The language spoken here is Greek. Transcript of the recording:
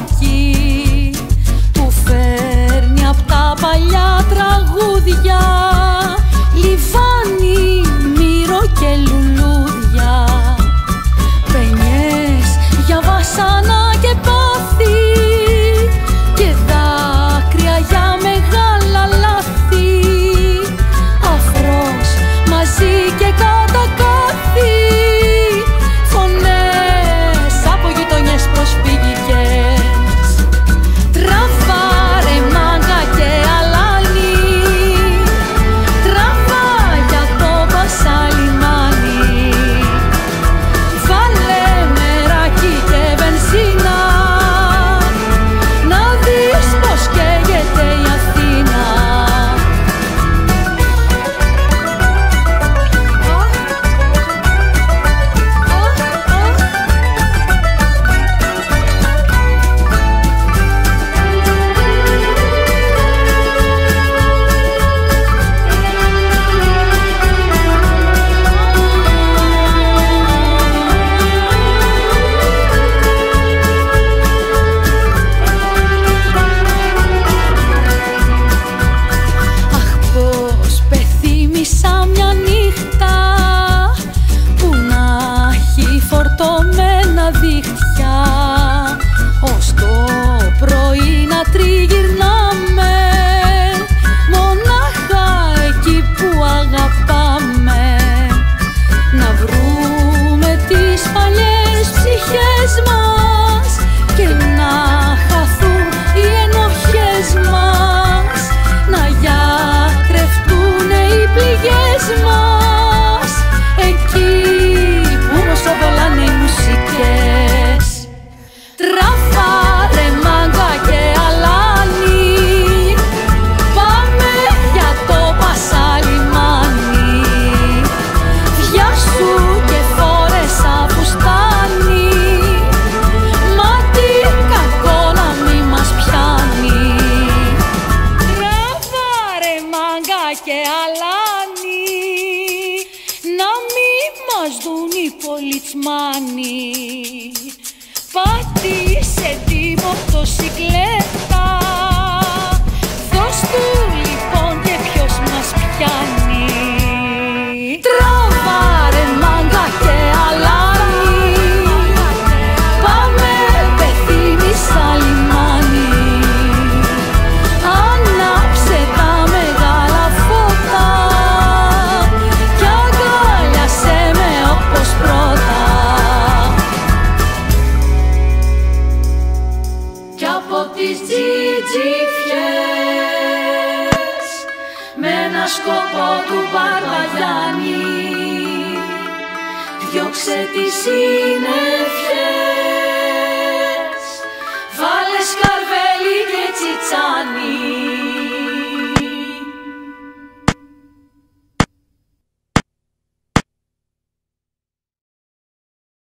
μουσική που φέρνει απ' τα παλιά τραγούδια, λιβάνι, μύρο και λουλούδια, παινιές για βασανά και πάθη και δάκρυα για μεγάλα λάθη, αφρός μαζί και κατακάθη, διώξε τη συννεφιά.